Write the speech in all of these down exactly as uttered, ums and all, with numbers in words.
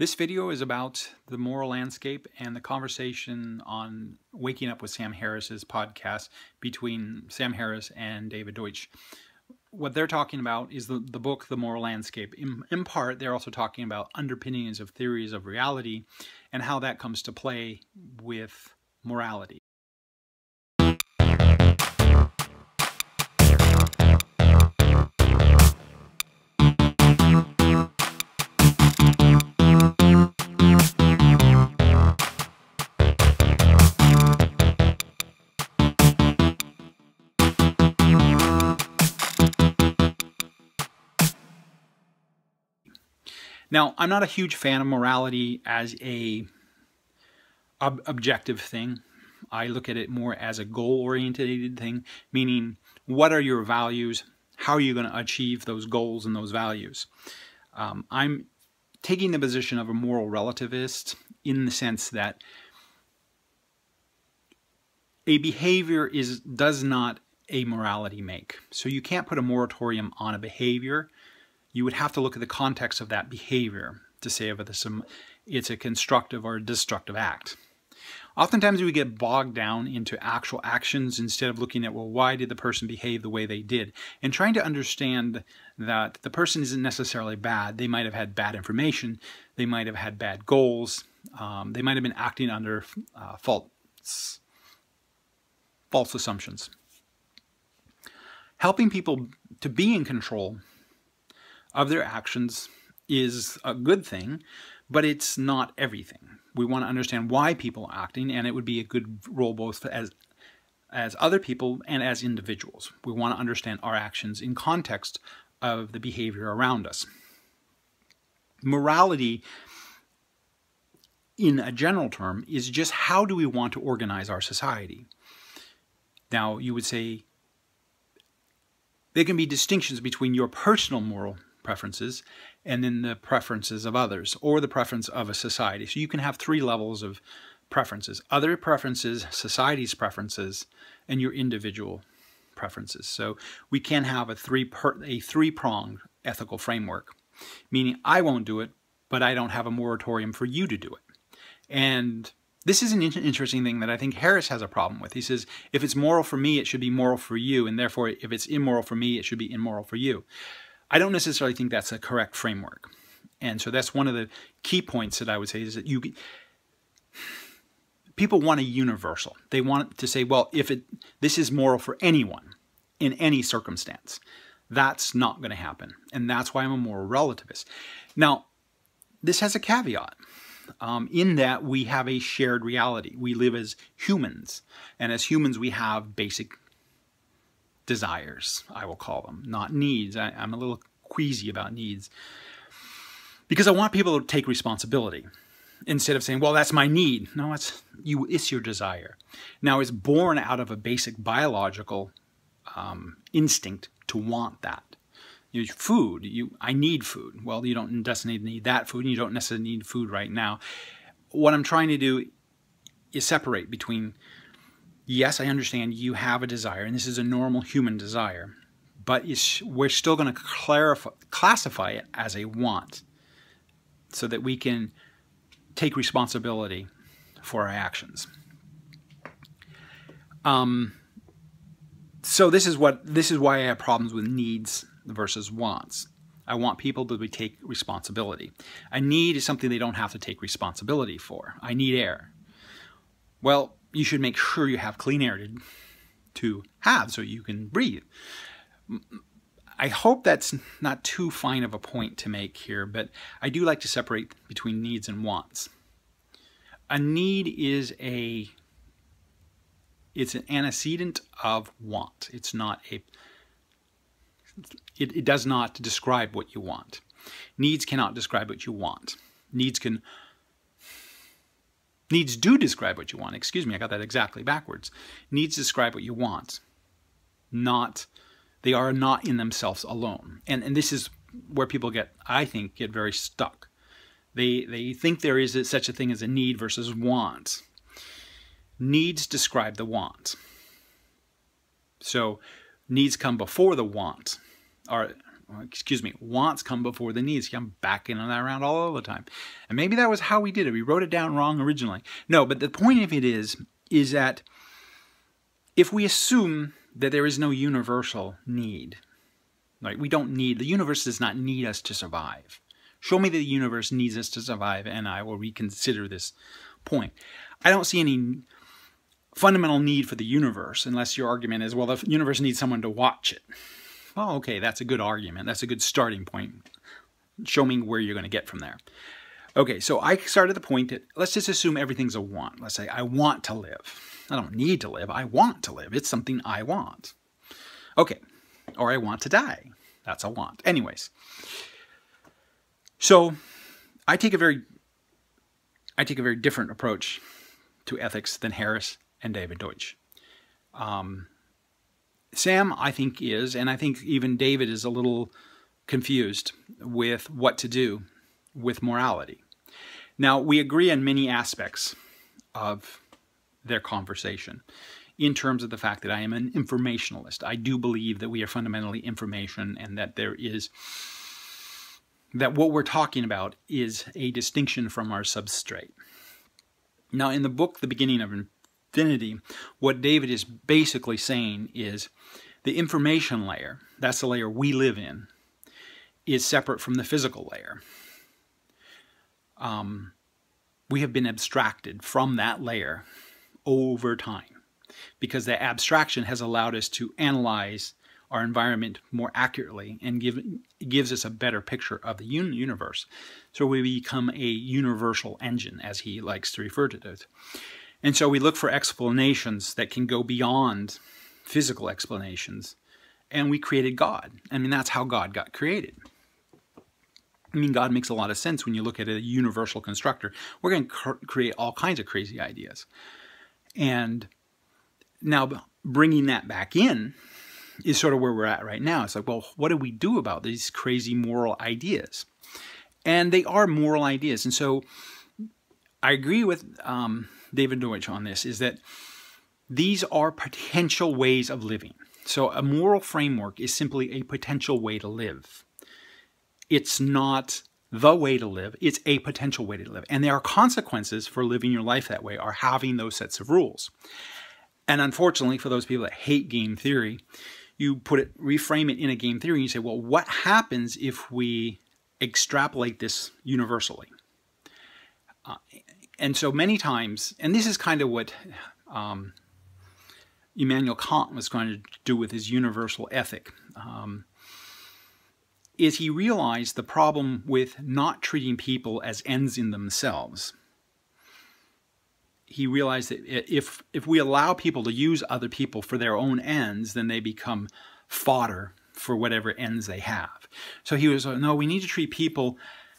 This video is about The Moral Landscape and the conversation on Waking Up with Sam Harris's podcast between Sam Harris and David Deutsch. What they're talking about is the, the book, The Moral Landscape. In, in part, they're also talking about underpinnings of theories of reality and how that comes to play with morality. Now, I'm not a huge fan of morality as a ob objective thing. I look at it more as a goal-oriented thing, meaning what are your values? How are you going to achieve those goals and those values? Um, I'm taking the position of a moral relativist in the sense that a behavior is does not a morality make. So you can't put a moratorium on a behavior. You would have to look at the context of that behavior to say whether it's a constructive or a destructive act. Oftentimes we get bogged down into actual actions instead of looking at, well, why did the person behave the way they did? And trying to understand that the person isn't necessarily bad. They might have had bad information. They might have had bad goals. Um, they might have been acting under uh, false, false assumptions. Helping people to be in control of their actions is a good thing, but it's not everything. We want to understand why people are acting, and it would be a good role both as, as other people and as individuals. We want to understand our actions in context of the behavior around us. Morality, in a general term, is just how do we want to organize our society? Now, you would say there can be distinctions between your personal moral preferences and then the preferences of others or the preference of a society. So you can have three levels of preferences: other preferences, society's preferences, and your individual preferences. So we can have a three per, a three-pronged ethical framework, meaning I won't do it, but I don't have a moratorium for you to do it. And this is an interesting thing that I think Harris has a problem with. He says, if it's moral for me, it should be moral for you, and therefore if it's immoral for me, it should be immoral for you. I don't necessarily think that's a correct framework. And so that's one of the key points that I would say is that you people want a universal. They want to say, well, if it this is moral for anyone in any circumstance. That's not going to happen. And that's why I'm a moral relativist. Now, this has a caveat um, in that we have a shared reality. We live as humans, and as humans we have basic desires, I will call them, not needs. I, I'm a little queasy about needs because I want people to take responsibility instead of saying, well, that's my need. No, it's, you, it's your desire. Now, it's born out of a basic biological um, instinct to want that. You food, you, I need food. Well, you don't necessarily need that food, and you don't necessarily need food right now. What I'm trying to do is separate between, yes, I understand you have a desire, and this is a normal human desire, but it's, we're still going to clarify, classify it as a want so that we can take responsibility for our actions. Um, so this is, what, this is why I have problems with needs versus wants. I want people to take responsibility. A need is something they don't have to take responsibility for. I need air. Well, you should make sure you have clean air to, to have so you can breathe. I hope that's not too fine of a point to make here, but I do like to separate between needs and wants. A need is a, it's an antecedent of want. It's not a, it, it does not describe what you want. Needs cannot describe what you want. Needs can Needs do describe what you want. Excuse me, I got that exactly backwards. Needs describe what you want. Not, they are not in themselves alone. And, and this is where people get, I think, get very stuck. They, they think there is such a thing as a need versus want. Needs describe the want. So needs come before the want, or, excuse me, wants come before the needs. I'm backing on that around all the time. And maybe that was how we did it. We wrote it down wrong originally. No, but the point of it is, is that if we assume that there is no universal need, right? We don't need, the universe does not need us to survive. Show me that the universe needs us to survive and I will reconsider this point. I don't see any fundamental need for the universe unless your argument is, well, the universe needs someone to watch it. Well, okay, that's a good argument. That's a good starting point. Show me where you're going to get from there. Okay, so I started the point that let's just assume everything's a want. Let's say I want to live. I don't need to live. I want to live. It's something I want. Okay, or I want to die. That's a want. Anyways, so I take a very, I take a very different approach to ethics than Harris and David Deutsch. Um, Sam, I think, is, and I think even David is a little confused with what to do with morality. Now, we agree on many aspects of their conversation in terms of the fact that I am an informationalist. I do believe that we are fundamentally information and that there is, that what we're talking about is a distinction from our substrate. Now, in the book, The Beginning of Infinity, what David is basically saying is the information layer, that's the layer we live in, is separate from the physical layer. Um, we have been abstracted from that layer over time because that abstraction has allowed us to analyze our environment more accurately and give, gives us a better picture of the universe. So we become a universal engine, as he likes to refer to it. And so we look for explanations that can go beyond physical explanations, and we created God. I mean, that's how God got created. I mean, God makes a lot of sense when you look at a universal constructor. We're going to cr create all kinds of crazy ideas. And now bringing that back in is sort of where we're at right now. It's like, well, what do we do about these crazy moral ideas? And they are moral ideas. And so I agree with um, David Deutsch on this, is that these are potential ways of living. So a moral framework is simply a potential way to live. It's not the way to live. It's a potential way to live. And there are consequences for living your life that way, or having those sets of rules. And unfortunately, for those people that hate game theory, you put it, reframe it in a game theory and you say, well, what happens if we extrapolate this universally? Uh, and so many times, and this is kind of what um, Immanuel Kant was going to do with his universal ethic, um, is he realized the problem with not treating people as ends in themselves. He realized that if, if we allow people to use other people for their own ends, then they become fodder for whatever ends they have. So he was like, no, we need to treat people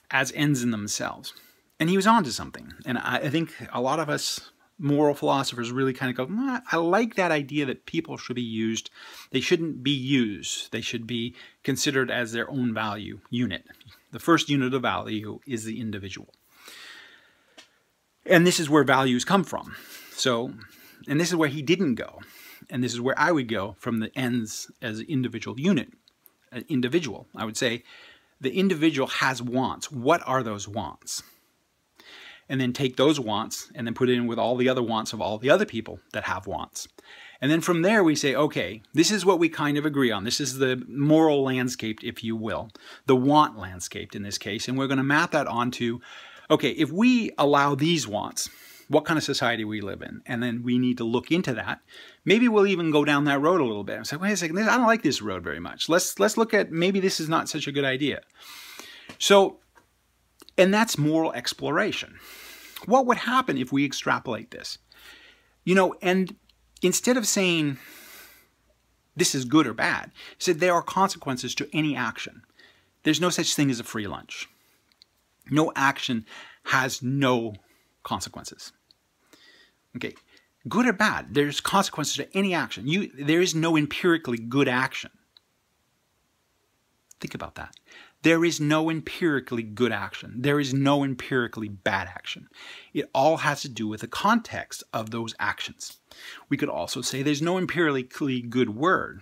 as ends in themselves. And he was onto something. And I, I think a lot of us moral philosophers really kind of go, nah, I like that idea that people should be used. They shouldn't be used. They should be considered as their own value unit. The first unit of value is the individual. And this is where values come from. So, and this is where he didn't go. And this is where I would go from the ends as an individual unit, an individual. I would say the individual has wants. What are those wants? And then take those wants and then put it in with all the other wants of all the other people that have wants. And then from there we say, okay, this is what we kind of agree on. This is the moral landscape, if you will, the want landscape in this case. And we're going to map that onto, okay, if we allow these wants, what kind of society we live in? And then we need to look into that. Maybe we'll even go down that road a little bit and say, wait a second, I don't like this road very much. Let's, let's look at, maybe this is not such a good idea. So, and that's moral exploration. What would happen if we extrapolate this? You know, and instead of saying this is good or bad, he said there are consequences to any action. There's no such thing as a free lunch. No action has no consequences. Okay, good or bad, there's consequences to any action. You, there is no empirically good action. Think about that. There is no empirically good action. There is no empirically bad action. It all has to do with the context of those actions. We could also say there's no empirically good word.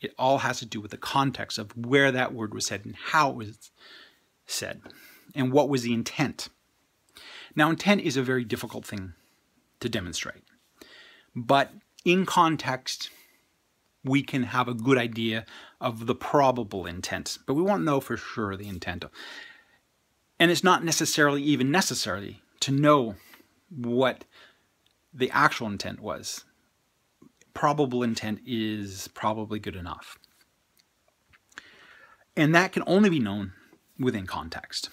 It all has to do with the context of where that word was said and how it was said and what was the intent. Now, intent is a very difficult thing to demonstrate, but in context, we can have a good idea of the probable intent, but we won't know for sure the intent. And it's not necessarily even necessary to know what the actual intent was. Probable intent is probably good enough. And that can only be known within context.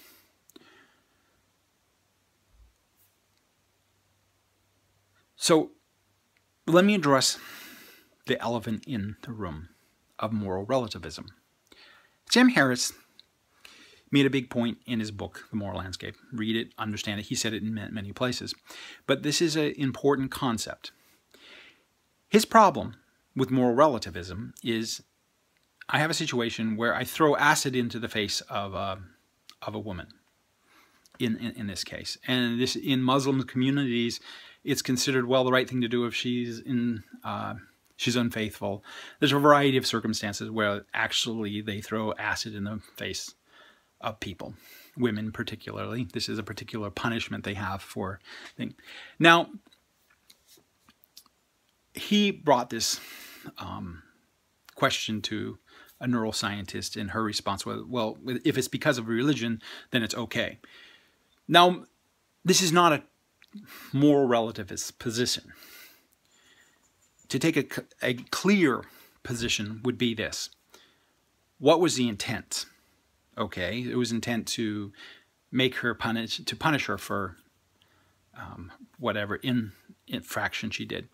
So let me address the elephant in the room of moral relativism. Sam Harris made a big point in his book, The Moral Landscape. Read it, understand it. He said it in many places. But this is an important concept. His problem with moral relativism is I have a situation where I throw acid into the face of a, of a woman in, in, in this case. And this, in Muslim communities, it's considered, well, the right thing to do if she's, in, uh, she's unfaithful. There's a variety of circumstances where actually they throw acid in the face of people, women particularly. This is a particular punishment they have for thing. Now, he brought this um, question to a neuroscientist, and her response was, well, if it's because of religion, then it's okay. Now, this is not a moral relativist position. To take a, a clear position would be this. What was the intent? Okay, it was intent to make her punish, to punish her for um, whatever in, infraction she did.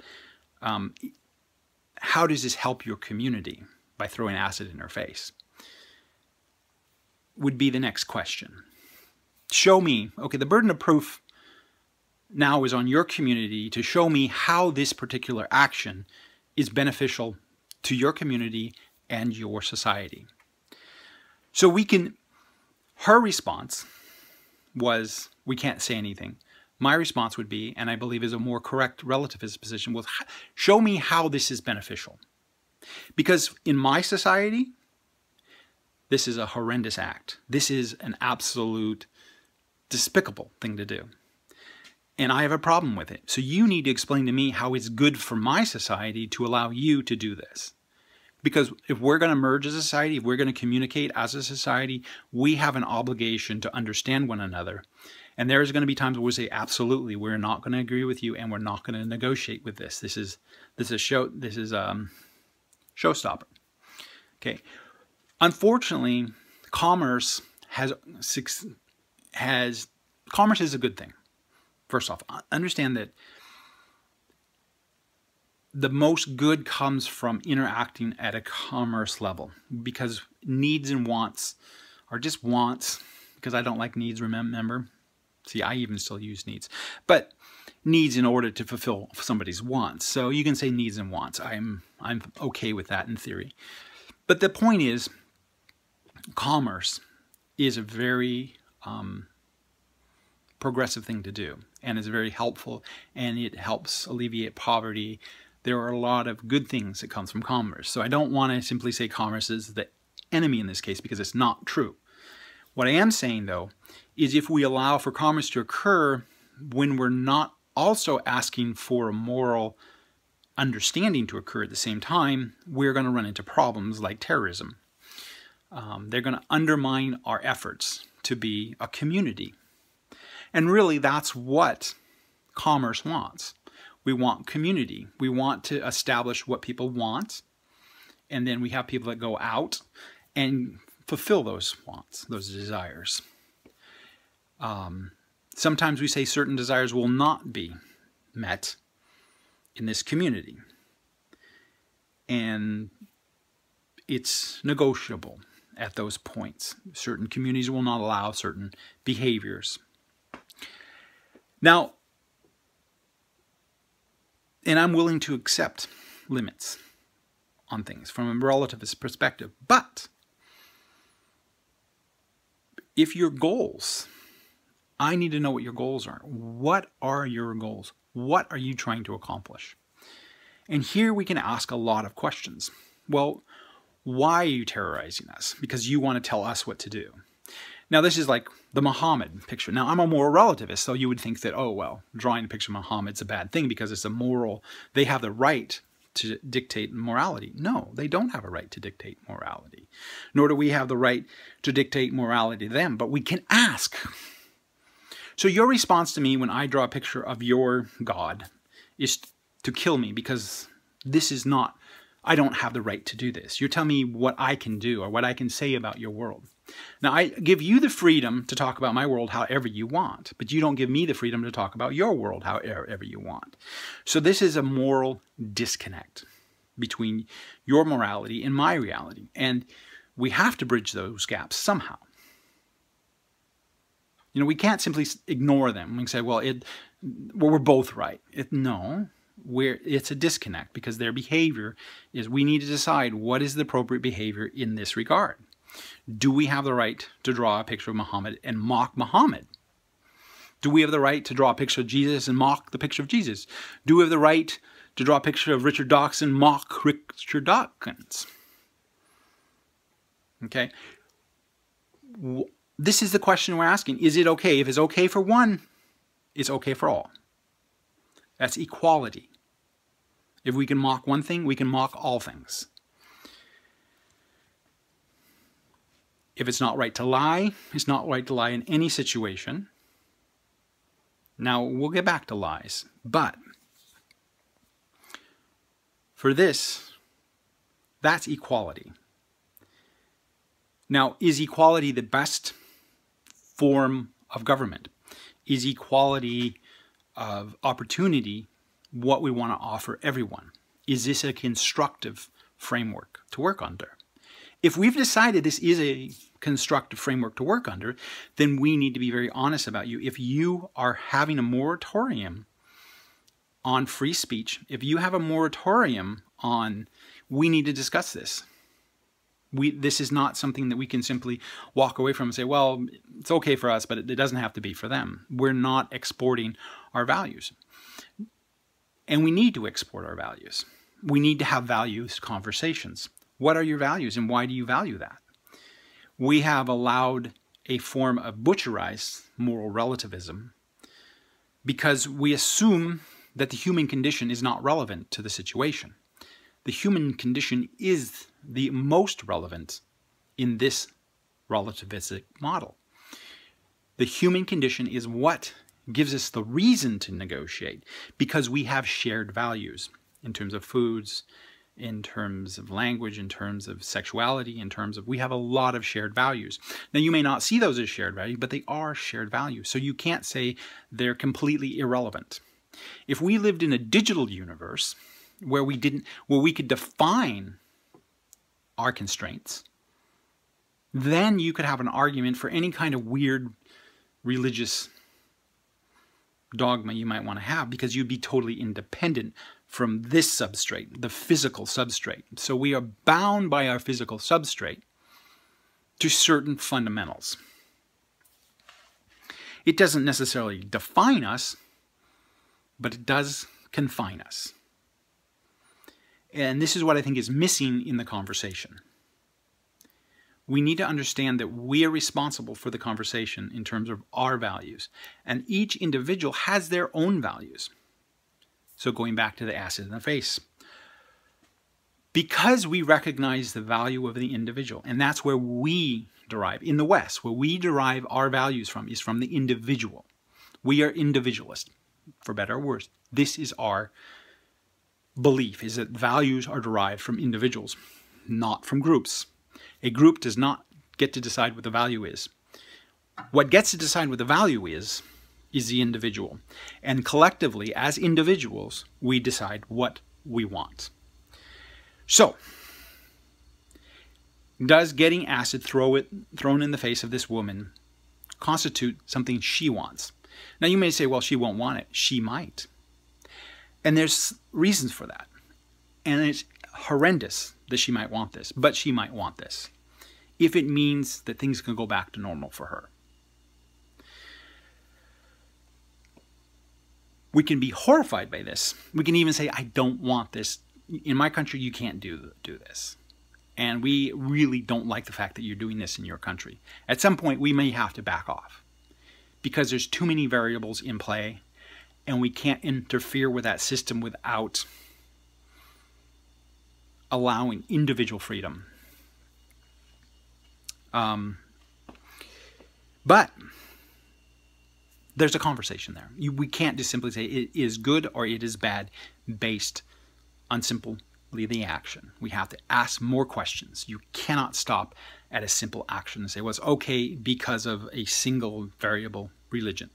Um, how does this help your community by throwing acid in her face? Would be the next question. Show me, okay, the burden of proof now is on your community to show me how this particular action is beneficial to your community and your society. So we can, her response was, we can't say anything. My response would be, and I believe is a more correct relativist position, was show me how this is beneficial. Because in my society, this is a horrendous act. This is an absolute despicable thing to do. And I have a problem with it. So you need to explain to me how it's good for my society to allow you to do this. Because if we're going to merge as a society, if we're going to communicate as a society, we have an obligation to understand one another. And there's going to be times where we say, absolutely, we're not going to agree with you and we're not going to negotiate with this. This is this is show this is um showstopper. Okay. Unfortunately, commerce has has commerce is a good thing. First off, understand that the most good comes from interacting at a commerce level, because needs and wants are just wants, because I don't like needs, remember? See, I even still use needs. But needs in order to fulfill somebody's wants. So you can say needs and wants. I'm, I'm okay with that in theory. But the point is, commerce is a very um, progressive thing to do, and is very helpful, and it helps alleviate poverty. There are a lot of good things that comes from commerce. So I don't want to simply say commerce is the enemy in this case, because it's not true. What I am saying, though, is if we allow for commerce to occur when we're not also asking for a moral understanding to occur at the same time, we're going to run into problems like terrorism. Um, they're going to undermine our efforts to be a community. And really, that's what commerce wants. We want community. We want to establish what people want, and then we have people that go out and fulfill those wants, those desires. Um, sometimes we say certain desires will not be met in this community, and it's negotiable at those points. Certain communities will not allow certain behaviors. Now, and I'm willing to accept limits on things from a relativist perspective, but if your goals, I need to know what your goals are. What are your goals? What are you trying to accomplish? And here we can ask a lot of questions. Well, Why are you terrorizing us? Because you want to tell us what to do. Now, this is like the Muhammad picture. Now, I'm a moral relativist, so you would think that, oh, well, drawing a picture of Muhammad's a bad thing because it's immoral. They have the right to dictate morality. No, they don't have a right to dictate morality, nor do we have the right to dictate morality to them, but we can ask. So your response to me when I draw a picture of your God is to kill me because this is not, I don't have the right to do this. You're telling me what I can do or what I can say about your world. Now, I give you the freedom to talk about my world however you want, but you don't give me the freedom to talk about your world however you want. So this is a moral disconnect between your morality and my reality, and we have to bridge those gaps somehow. You know, we can't simply ignore them. We can say, well, it, well we're both right. It, no, we're, it's a disconnect because their behavior is, we need to decide what is the appropriate behavior in this regard. Do we have the right to draw a picture of Muhammad and mock Muhammad? Do we have the right to draw a picture of Jesus and mock the picture of Jesus? Do we have the right to draw a picture of Richard Dawkins and mock Richard Dawkins? Okay. This is the question we're asking. Is it okay? If it's okay for one, it's okay for all. That's equality. If we can mock one thing, we can mock all things. If it's not right to lie, it's not right to lie in any situation. Now, we'll get back to lies, but for this, that's equality. Now, is equality the best form of government? Is equality of opportunity what we want to offer everyone? Is this a constructive framework to work under? If we've decided this is a constructive framework to work under, then we need to be very honest about you. If you are having a moratorium on free speech, if you have a moratorium on, we need to discuss this. We, this is not something that we can simply walk away from and say, well, it's okay for us, but it, it doesn't have to be for them. We're not exporting our values. And we need to export our values. We need to have values conversations. What are your values and why do you value that? We have allowed a form of butcherized moral relativism because we assume that the human condition is not relevant to the situation. The human condition is the most relevant in this relativistic model. The human condition is what gives us the reason to negotiate because we have shared values in terms of foods, in terms of language, in terms of sexuality, in terms of, we have a lot of shared values. Now, you may not see those as shared values, but they are shared values. So you can't say they're completely irrelevant. If we lived in a digital universe where we didn't, where we could define our constraints, then you could have an argument for any kind of weird religious dogma you might want to have because you'd be totally independent from this substrate, the physical substrate. So we are bound by our physical substrate to certain fundamentals. It doesn't necessarily define us, but it does confine us. And this is what I think is missing in the conversation. We need to understand that we are responsible for the conversation in terms of our values, and each individual has their own values. So going back to the acid in the face, because we recognize the value of the individual, and that's where we derive, in the West, where we derive our values from is from the individual. We are individualist, for better or worse. This is our belief, is that values are derived from individuals, not from groups. A group does not get to decide what the value is. What gets to decide what the value is is the individual. And collectively, as individuals, we decide what we want. So, does getting acid throw it, thrown in the face of this woman constitute something she wants? Now, you may say, well, she won't want it. She might. And there's reasons for that. And it's horrendous that she might want this, but she might want this if it means that things can go back to normal for her. We can be horrified by this. We can even say, I don't want this. In my country, you can't do, do this. And we really don't like the fact that you're doing this in your country. At some point, we may have to back off because there's too many variables in play and we can't interfere with that system without allowing individual freedom. Um, but there's a conversation there. You, we can't just simply say it is good or it is bad based on simple the action. We have to ask more questions. You cannot stop at a simple action and say, well, it's okay because of a single variable religion.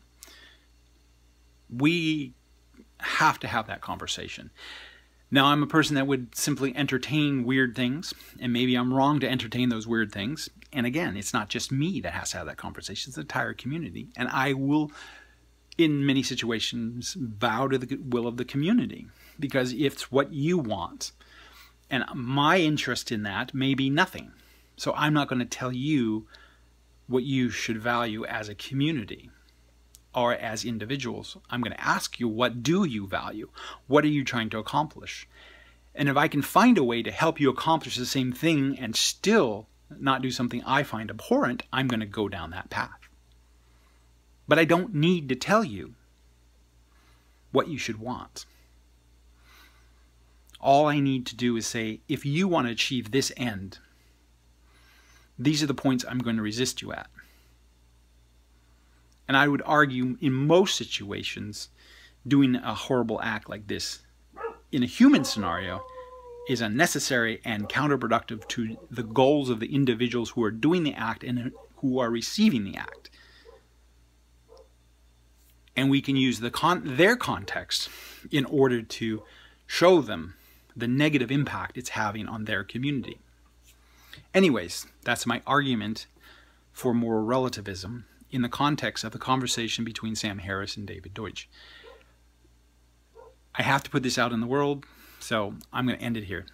We have to have that conversation. Now, I'm a person that would simply entertain weird things, and maybe I'm wrong to entertain those weird things. And again, it's not just me that has to have that conversation, it's the entire community. And I will, in many situations, bow to the will of the community, because it's what you want. And my interest in that may be nothing. So I'm not going to tell you what you should value as a community or as individuals. I'm going to ask you, what do you value? What are you trying to accomplish? And if I can find a way to help you accomplish the same thing and still not do something I find abhorrent, I'm going to go down that path. But I don't need to tell you what you should want. All I need to do is say, if you want to achieve this end, these are the points I'm going to resist you at. And I would argue in most situations, doing a horrible act like this in a human scenario is unnecessary and counterproductive to the goals of the individuals who are doing the act and who are receiving the act. And we can use the con- their context in order to show them the negative impact it's having on their community. Anyways, that's my argument for moral relativism in the context of the conversation between Sam Harris and David Deutsch. I have to put this out in the world, so I'm going to end it here.